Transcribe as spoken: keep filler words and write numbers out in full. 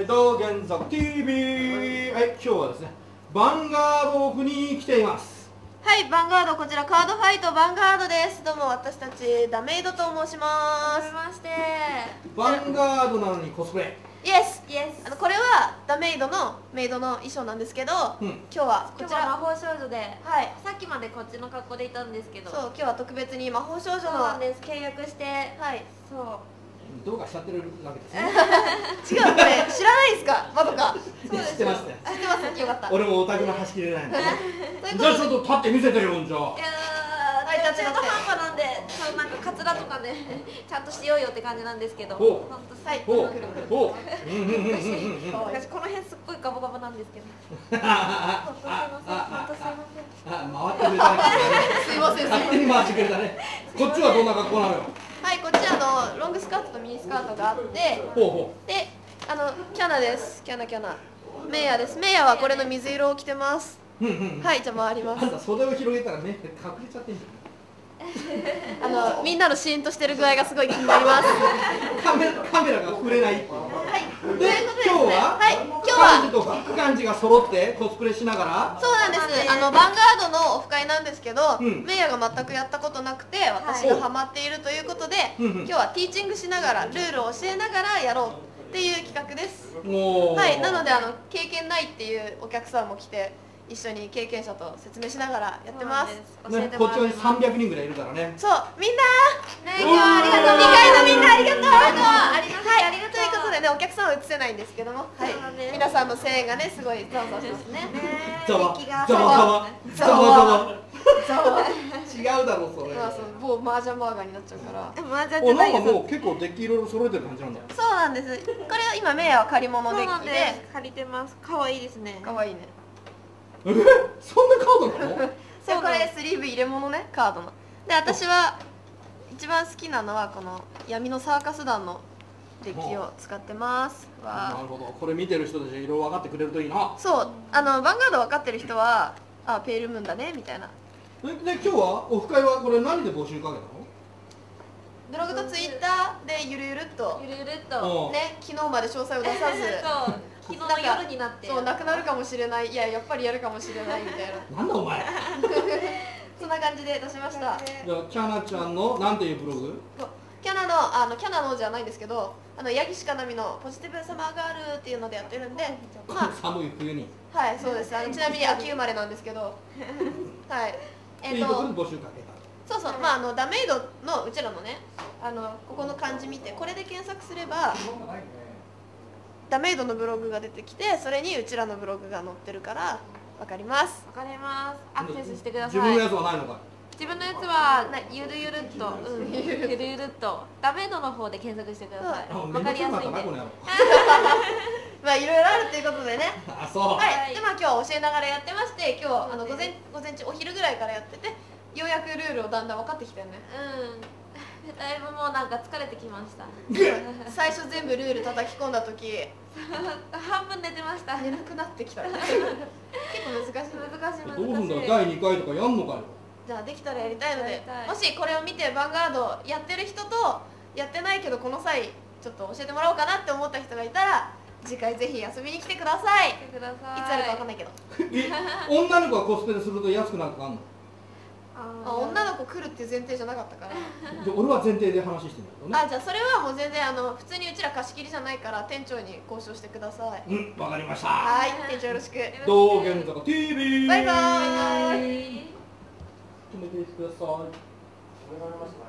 はい、道玄坂 ティーブイ、はい、今日はですね、バンガードオフに来ています。はい、バンガード、こちらカードファイトバンガードです。どうも私たちダメイドと申します。はじめまして。バンガードなのにコスプレ。イエス、イエス。あのこれはダメイドのメイドの衣装なんですけど、うん、今日はこちら魔法少女で、はい、さっきまでこっちの格好でいたんですけど、そう、今日は特別に魔法少女の契約して、はい、そう。どうかしちゃってるわけですね。違う、これ知らないですか、まどか。知ってますね。知ってますね、よかった。俺もオタクの端切れないの。じゃあちょっと立って見せてよ、じゃあ。いやー、中途半端なんで、そう、なんかカツラとかね、ちゃんとしようよって感じなんですけど。ほう。はい。ほう。ほう。私この辺すっごいガボガボなんですけど。ああああ。すいません。すいません。勝手に回してくれたね。こっちはどんな格好なのよ。はい、こっちあのロングスカートとミニスカートがあって、ほうほうで、あのキャナです、キャナキャナ、メイヤです、メイヤはこれの水色を着てます。はい、じゃあ回ります。あんた袖を広げたらね、隠れちゃってんじゃん。あのみんなのシーンとしてる具合がすごい気になります。カメラカメラが触れない。はい。で今日は、はい、今日は幹事と副幹事が揃ってコスプレしながら。そうなんです。あのバンガードのオフ会なんですけど、メイヤが全くやったことなくて、私がハマっているということで、今日はティーチングしながらルールを教えながらやろうっていう企画です。はい。なのであの経験ないっていうお客さんも来て。一緒に経験者と説明しながらやってます。こっちはさんびゃくにんぐらいいるからね。そう、みんなー、今日はありがとう。にかいのみんなありがとう。ありがとう。はい、ありがとう。ということでね、お客さんは映せないんですけども、はい、皆さんの声援がね、すごいざわざわですね。ざわざわざわざわ。違うだろそれ。もうマージャンバーガーになっちゃうから。マージャンじゃないです。なんかもう結構デッキいろいろ揃えてる感じなんだ。そうなんです。これは今メイヤは借り物デッキで借りてます。可愛いですね。可愛いね。え、そんなカードなの？そう、これスリーブ入れ物ね、カードの。で、私は一番好きなのはこの闇のサーカス団のデッキを使ってます。なるほど、これ見てる人たちいろいろ分かってくれるといいな。そう、あのヴァンガード分かってる人は、あ、ペールムーンだねみたいな。で、今日はオフ会はこれ何で募集かけたの？ブログとツイッターでゆるゆるっと。ゆるゆるっと。ね、昨日まで詳細を出さず。昨日の夜になって、そう、なくなるかもしれない、いや、やっぱりやるかもしれないみたいな。なんだお前。そんな感じで出しました。じゃあキャナちゃんのなんていうブログ？キャナのあのキャナのじゃないんですけど、あの八木しかなみのポジティブサマーガールっていうのでやってるんで、まあ寒い冬に。はい、そうです。あのちなみに秋生まれなんですけど、はい。えっと募集かけた。そうそう、まああのダメイドのうちらのね、あのここの漢字見て、これで検索すれば。ダメイドのブログが出てきて、それにうちらのブログが載ってるからわかります。わかります。アクセスしてください。自分のやつはないのか。自分のやつはゆるゆるっと、うん、ゆるゆるっとダメイドの方で検索してください。わかりやすいんで。まあいろいろあるということでね。あ、そう。はい。でまあ今日は教えながらやってまして、今日あの午前午前中お昼ぐらいからやってて、ようやくルールをだんだん分かってきたよね。うん。だいぶもうなんか疲れてきました。最初全部ルール叩き込んだ時、半分寝てました。寝なくなってきた。結構難しい難しい難しい。どうすんだろう、だいにかいとかやんのかよ。じゃあできたらやりたいので、もしこれを見てヴァンガードやってる人とやってないけどこの際ちょっと教えてもらおうかなって思った人がいたら、次回ぜひ遊びに来てください。来てください。いつあるかわかんないけど。女の子がコスプレすると安くなるとかあんの？あ、女の子来るっていう前提じゃなかったから。で、俺は前提で話してんだけどね。あ、じゃあそれはもう全然あの普通にうちら貸し切りじゃないから店長に交渉してください。うん、わかりました。はい、店長よろしく。道玄坂 ティーブイ。バイバーイ。止めてください。止められましたね。